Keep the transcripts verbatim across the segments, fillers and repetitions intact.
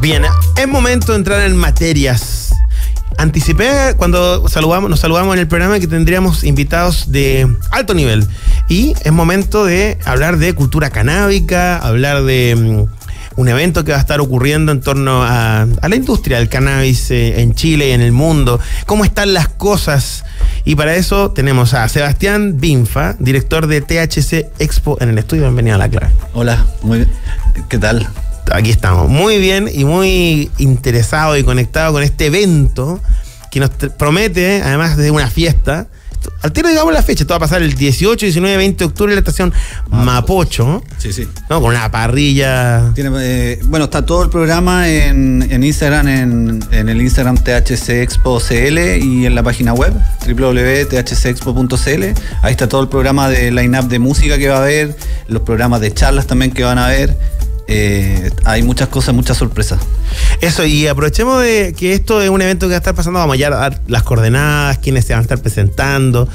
Bien, es momento de entrar en materias. Anticipé cuando saludamos, nos saludamos en el programa que tendríamos invitados de alto nivel. Y es momento de hablar de cultura canábica, hablar de un evento que va a estar ocurriendo en torno a, a la industria del cannabis eh, en Chile y en el mundo. ¿Cómo están las cosas? Y para eso tenemos a Sebastián Binfa, director de T H C Expo en el estudio. Bienvenido a La Clave. Hola, muy bien. ¿Qué tal? Aquí estamos, muy bien y muy interesado y conectado con este evento que nos promete, además de una fiesta. Al tiro digamos la fecha, esto va a pasar el dieciocho, diecinueve, veinte de octubre en la estación Mapocho. Sí, sí. ¿No? Con una parrilla. Tiene, eh, bueno, está todo el programa en, en Instagram, en, en el Instagram T H C Expo C L y en la página web w w w punto t h c expo punto c l. Ahí está todo el programa de line-up de música que va a haber, los programas de charlas también que van a haber. Eh, hay muchas cosas, muchas sorpresas. Eso, y aprovechemos de que esto es un evento que va a estar pasando. Vamos ya a dar las coordenadas, quienes se van a estar presentando,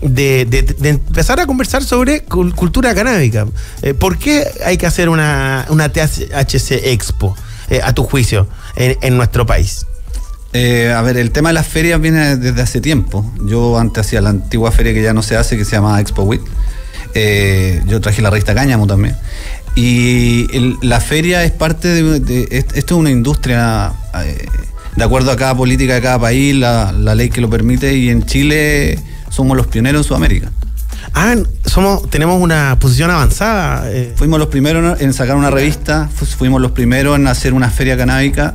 de, de, de empezar a conversar sobre cultura canábica. eh, ¿Por qué hay que hacer una, una T H C Expo, eh, a tu juicio, en, en nuestro país? Eh, a ver, el tema de las ferias viene desde hace tiempo. Yo antes hacía la antigua feria que ya no se hace, que se llama Expo Week. Eh, yo traje la revista Cáñamo también. Y el, la feria es parte de, de, de... Esto es una industria, eh, de acuerdo a cada política de cada país, la, la ley que lo permite, y en Chile somos los pioneros en Sudamérica. Ah, somos, tenemos una posición avanzada. Eh. Fuimos los primeros en sacar una revista, fuimos los primeros en hacer una feria canábica,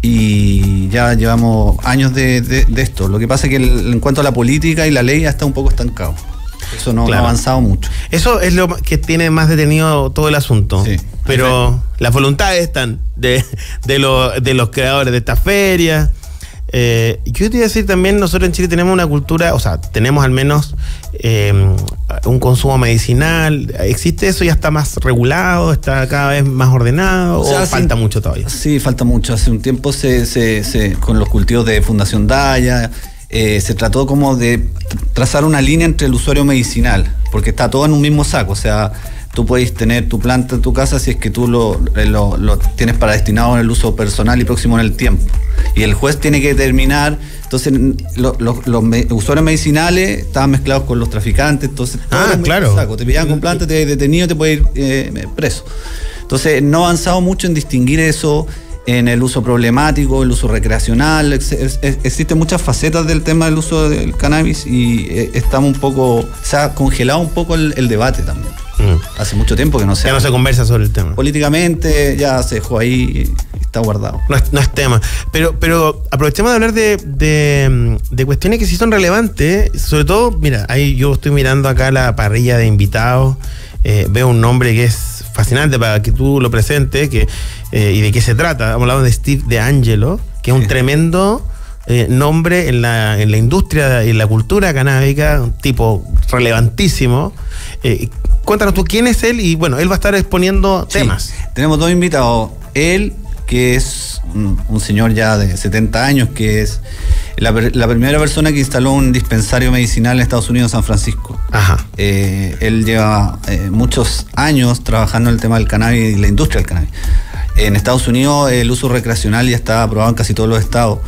y ya llevamos años de, de, de esto. Lo que pasa es que el, en cuanto a la política y la ley ya está un poco estancado. Eso no, claro, ha avanzado mucho. Eso es lo que tiene más detenido todo el asunto. Sí, pero perfecto. Las voluntades están de, de, lo, de los creadores de esta feria. Eh, yo te iba a decir también, nosotros en Chile tenemos una cultura, o sea, tenemos al menos eh, un consumo medicinal. ¿Existe eso? ¿Ya está más regulado? ¿Está cada vez más ordenado? ¿O, o sea, falta hace, mucho todavía? Sí, falta mucho. Hace un tiempo se, se, se, con los cultivos de Fundación Daya... Eh, se trató como de trazar una línea entre el usuario medicinal, porque está todo en un mismo saco. O sea, tú puedes tener tu planta en tu casa si es que tú lo, lo, lo tienes para destinado en el uso personal y próximo en el tiempo, y el juez tiene que determinar. Entonces lo, lo, los me, usuarios medicinales estaban mezclados con los traficantes. Entonces ah, claro, saco. Te pillaban con planta, te detenido, te puedes ir eh, preso. Entonces no ha avanzado mucho en distinguir eso, en el uso problemático, el uso recreacional. Ex ex existen muchas facetas del tema del uso del cannabis, y eh, estamos un poco, se ha congelado un poco el, el debate también. Mm. Hace mucho tiempo que no se... Ya no se conversa sobre el tema. Políticamente ya se dejó ahí, está guardado. No es, no es tema. Pero, pero aprovechemos de hablar de, de, de cuestiones que sí son relevantes. Sobre todo, mira, ahí yo estoy mirando acá la parrilla de invitados. Eh, veo un nombre que es fascinante para que tú lo presentes, que, eh, y de qué se trata. Hemos hablado de Steve DeAngelo, que es un tremendo eh, nombre en la, en la industria y en la cultura canábica, un tipo relevantísimo. Eh, cuéntanos tú quién es él, y bueno, él va a estar exponiendo sí, temas. Tenemos dos invitados. Él, que es un, un señor ya de setenta años, que es la, la primera persona que instaló un dispensario medicinal en Estados Unidos, San Francisco. Ajá. Eh, él lleva eh, muchos años trabajando en el tema del cannabis y la industria del cannabis. En Estados Unidos el uso recreacional ya está aprobado en casi todos los estados.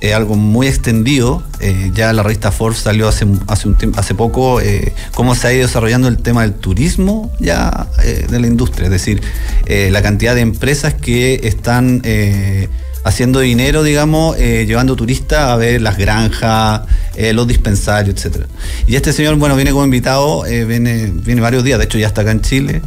Es eh, algo muy extendido. Eh, ya la revista Forbes salió hace, hace, un tiempo, hace poco eh, cómo se ha ido desarrollando el tema del turismo ya eh, de la industria. Es decir, eh, la cantidad de empresas que están eh, haciendo dinero, digamos, eh, llevando turistas a ver las granjas, eh, los dispensarios, etcétera. Y este señor, bueno, viene como invitado, eh, viene, viene varios días, de hecho ya está acá en Chile.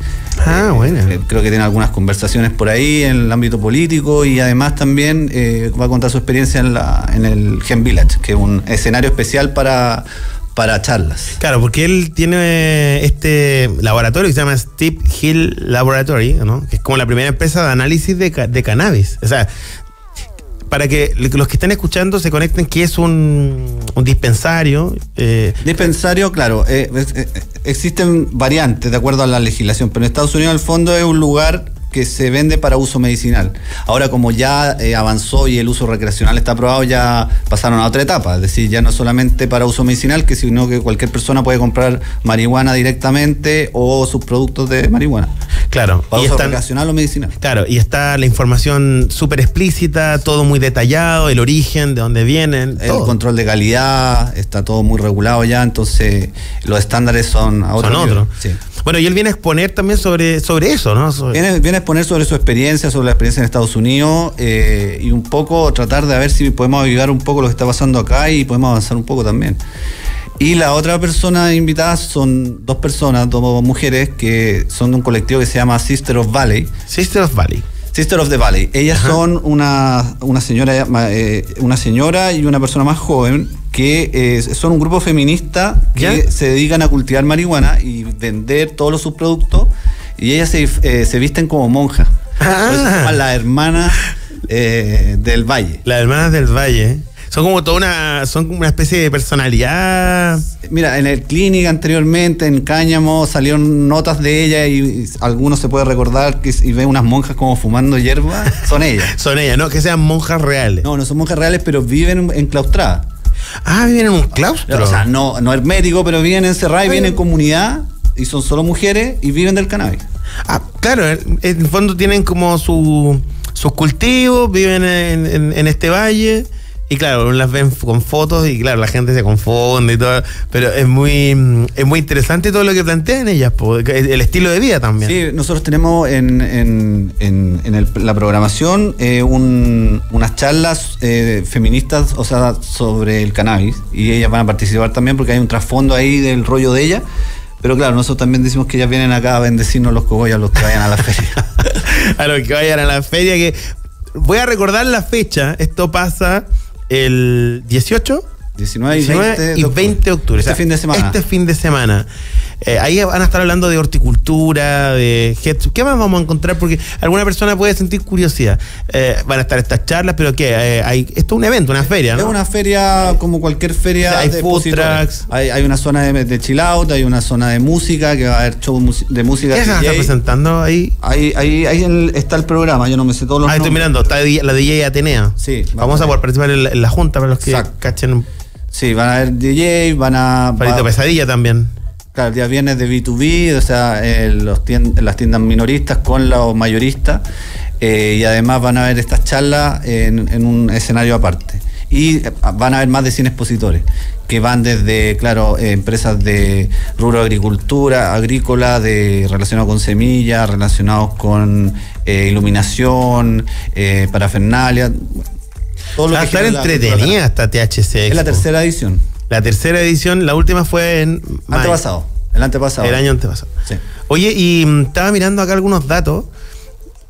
Ah, eh, bueno. Eh, creo que tiene algunas conversaciones por ahí en el ámbito político, y además también eh, va a contar su experiencia en, la, en el Gen Village, que es un escenario especial para, para charlas. Claro, porque él tiene este laboratorio que se llama Steep Hill Laboratory, ¿no? Que es como la primera empresa de análisis de, de cannabis. O sea, para que los que estén escuchando se conecten, que es un, un dispensario. Eh. Dispensario, claro. Eh, eh, existen variantes de acuerdo a la legislación, pero en Estados Unidos, al fondo, es un lugar que se vende para uso medicinal. Ahora, como ya eh, avanzó y el uso recreacional está aprobado, ya pasaron a otra etapa. Es decir, ya no es solamente para uso medicinal, que sino que cualquier persona puede comprar marihuana directamente o sus productos de marihuana. Claro. Para y uso está, recreacional o medicinal. Claro, y está la información súper explícita, todo muy detallado, el origen, de dónde vienen. El todo. Control de calidad, está todo muy regulado ya, entonces los estándares son a otro. Son otro. Sí. Bueno, y él viene a exponer también sobre, sobre eso, ¿no? Sobre... Viene, viene a exponer sobre su experiencia, sobre la experiencia en Estados Unidos, eh, y un poco tratar de ver si podemos avivar un poco lo que está pasando acá y podemos avanzar un poco también. Y la otra persona invitada son dos personas, dos mujeres, que son de un colectivo que se llama Sisters of Valley. Sisters of Valley. Sisters of the Valley. Ellas Ajá. son una, una, señora, eh, una señora y una persona más joven que eh, son un grupo feminista que ¿Ya? se dedican a cultivar marihuana y vender todos sus productos, y ellas se, eh, se visten como monjas. Ah. Por eso se llaman las hermanas eh, del Valle. Las hermanas del Valle. Son como toda una, son como una especie de personalidad. Mira, en el Clínica anteriormente, en Cáñamo, salieron notas de ella y, y algunos se puede recordar que y ven unas monjas como fumando hierba. Son ellas. Son ellas, no que sean monjas reales. No, no son monjas reales, pero viven enclaustradas. Ah, viven en un claustro. O sea, no, no hermético, pero viven encerradas y viven en comunidad y son solo mujeres y viven del cannabis. Ah, claro, en el fondo tienen como su, sus cultivos, viven en, en, en este valle. Y claro, las ven con fotos y claro, la gente se confunde y todo, pero es muy es muy interesante todo lo que plantean ellas, el estilo de vida también. Sí, nosotros tenemos en, en, en, en el, la programación eh, un, unas charlas eh, feministas, o sea, sobre el cannabis, y ellas van a participar también porque hay un trasfondo ahí del rollo de ellas. Pero claro, nosotros también decimos que ellas vienen acá a bendecirnos los cogollos, a los que vayan a la feria. A los que vayan a la feria, que voy a recordar la fecha, esto pasa... El dieciocho, diecinueve y veinte de octubre. Este o sea, fin de semana. Este fin de semana. Eh, ahí van a estar hablando de horticultura, de gesto. ¿Qué más vamos a encontrar? Porque alguna persona puede sentir curiosidad. Eh, van a estar estas charlas, pero ¿qué? Eh, hay, esto es un evento, una feria, ¿no? Es una feria como cualquier feria. O sea, hay de food trucks. Hay, hay una zona de, de chill out, hay una zona de música, que va a haber shows de música. ¿Qué se está presentando ahí? Ahí, ahí, ahí el, está el programa, yo no me sé todos los nombres. Ah, estoy mirando, está la D J Atenea. Sí. Vamos a poder participar en la, en la junta para los que Exacto. cachen un... Sí, van a haber D J, van a... Palito Pesadilla también. Claro, el día viernes de B dos B, o sea, eh, los tiend las tiendas minoristas con los mayoristas, eh, y además van a haber estas charlas en, en un escenario aparte. Y van a haber más de cien expositores, que van desde, claro, eh, empresas de rubro agricultura, agrícola, de relacionados con semillas, relacionados con eh, iluminación, eh, parafernalia. Todo lo ah, que estar entretenida esta T H C Expo. Es la tercera edición. La tercera edición, la última fue en... Mayo. Antepasado, el antepasado. El año antepasado. Sí. Oye, y estaba mirando acá algunos datos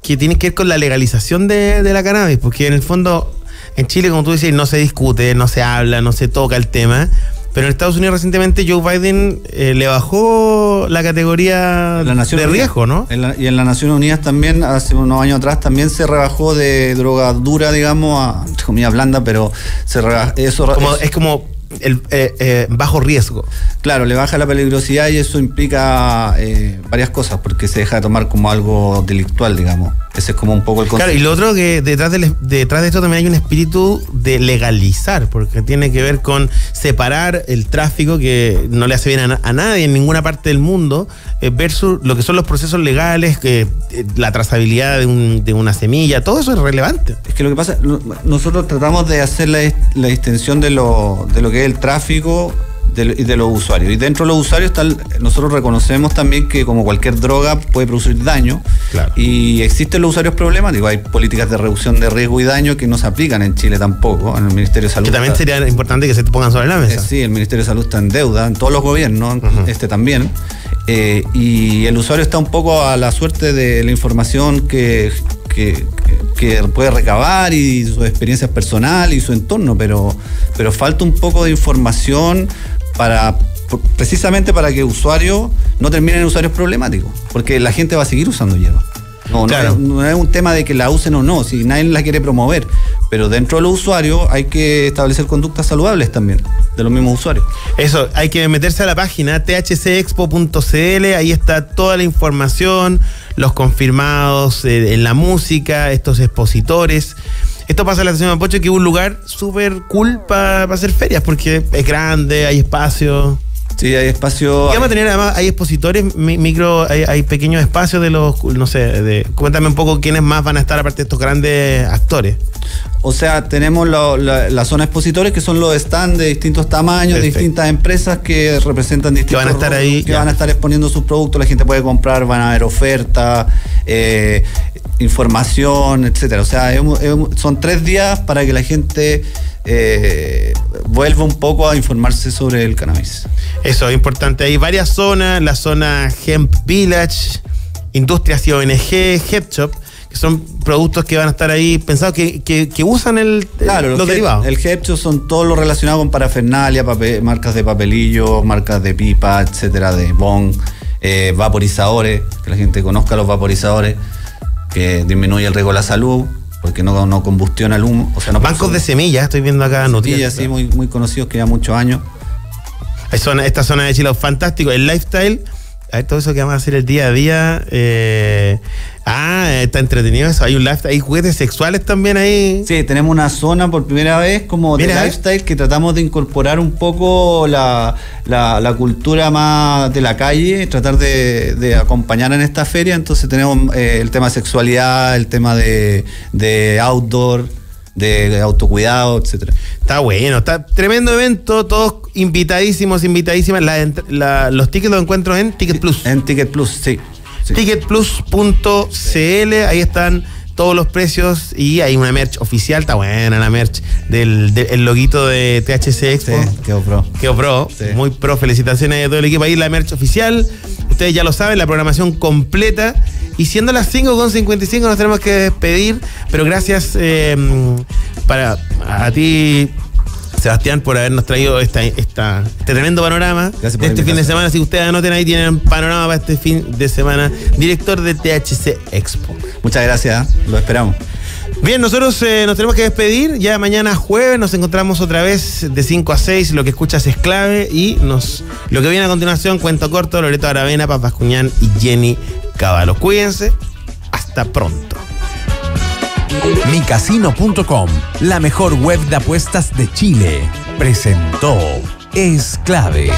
que tienen que ver con la legalización de, de la cannabis, porque en el fondo, en Chile, como tú dices, no se discute, no se habla, no se toca el tema, pero en Estados Unidos recientemente Joe Biden eh, le bajó la categoría la Nación de Unida. riesgo, ¿no? En la, y en las Naciones Unidas también, hace unos años atrás, también se rebajó de droga dura, digamos, a comida blanda, pero se reba, eso, como, eso... Es como... El, eh, eh, bajo riesgo. Claro, le baja la peligrosidad y eso implica eh, varias cosas, porque se deja de tomar como algo delictual, digamos. Ese es como un poco el concepto. Claro, y lo otro que detrás de, detrás de esto también hay un espíritu de legalizar, porque tiene que ver con separar el tráfico, que no le hace bien a, a nadie en ninguna parte del mundo, eh, versus lo que son los procesos legales, que eh, la trazabilidad de, un, de una semilla, todo eso es relevante. Es que lo que pasa, nosotros tratamos de hacer la, la distinción de lo, de lo que es el tráfico y de, de los usuarios. Y dentro de los usuarios tal, nosotros reconocemos también que como cualquier droga puede producir daño. Claro. Y existen los usuarios problemáticos. Hay políticas de reducción de riesgo y daño que no se aplican en Chile tampoco, en el Ministerio de Salud. Que también sería importante que se pongan sobre la mesa. Eh, sí, el Ministerio de Salud está en deuda, en todos los gobiernos, uh-huh. este también. Eh, y el usuario está un poco a la suerte de la información que... Que, que puede recabar y sus experiencias personales y su entorno, pero, pero falta un poco de información para precisamente para que usuarios no terminen en usuarios problemáticos, porque la gente va a seguir usando hierba. No, claro. no, es, no es un tema de que la usen o no, si nadie la quiere promover. Pero dentro de los usuarios hay que establecer conductas saludables también, de los mismos usuarios. Eso, hay que meterse a la página t h c expo punto c l, ahí está toda la información, los confirmados eh, en la música, estos expositores. Esto pasa en la estación Mapocho, que es un lugar súper cool para pa hacer ferias, porque es grande, hay espacio. Sí, hay espacio. Y vamos a tener además, hay expositores, micro, hay, hay pequeños espacios de los, no sé, de, cuéntame un poco quiénes más van a estar aparte de estos grandes actores. O sea, tenemos lo, la, la zona expositores, que son los stands de distintos tamaños, de distintas empresas que representan distintos que van a estar ahí, que ya. van a estar exponiendo sus productos, la gente puede comprar, van a haber ofertas, eh, información, etcétera. O sea, es, es, son tres días para que la gente eh, vuelva un poco a informarse sobre el cannabis. Eso es importante. Hay varias zonas, la zona Hemp Village, industrias y O N G, Hemp Shop, que son productos que van a estar ahí pensados que, que, que usan el, claro, los, los derivados. El Hemp Shop son todos los relacionados con parafernalia, papel, marcas de papelillo, marcas de pipa, etcétera, de bong, eh, vaporizadores, que la gente conozca los vaporizadores, que disminuye el riesgo a la salud, porque no, no combustiona el humo. O sea, no Bancos consume. de semillas, estoy viendo acá noticias. Semillas, sí, muy, muy conocidos, que ya muchos años. Zona, esta zona de Chile, fantástico, el lifestyle, a ver, todo eso que vamos a hacer el día a día. Eh, ah, está entretenido eso, hay un lifestyle, hay juguetes sexuales también ahí. Sí, tenemos una zona por primera vez como Mira, de lifestyle, que tratamos de incorporar un poco la, la, la cultura más de la calle, tratar de, de acompañar en esta feria. Entonces tenemos eh, el tema sexualidad, el tema de, de outdoor, de autocuidado, etcétera. Está bueno, está tremendo evento, todos invitadísimos, invitadísimas. La, la, los tickets los encuentro en Ticket Plus. En Ticket Plus, sí. sí. ticket plus punto c l, ahí están todos los precios y hay una merch oficial, está buena la merch, del, del el loguito de T H C Expo. Sí, quedó pro. Quedó pro, sí. Muy pro, felicitaciones a todo el equipo. Ahí la merch oficial, ustedes ya lo saben, la programación completa. Y siendo las cinco con cincuenta y cinco nos tenemos que despedir, pero gracias eh, para a ti, Sebastián, por habernos traído esta, esta, este tremendo panorama de este fin casa. de semana. Si ustedes anoten ahí, tienen panorama para este fin de semana. Director de T H C Expo. Muchas gracias, lo esperamos. Bien, nosotros eh, nos tenemos que despedir. Ya mañana jueves nos encontramos otra vez de cinco a seis. Lo que escuchas es clave. Y nos lo que viene a continuación, cuento corto, Loreto Aravena, Papa Cuñán y Jenny Caballo. Cuídense. Hasta pronto. mi casino punto com, la mejor web de apuestas de Chile, presentó Es Clave.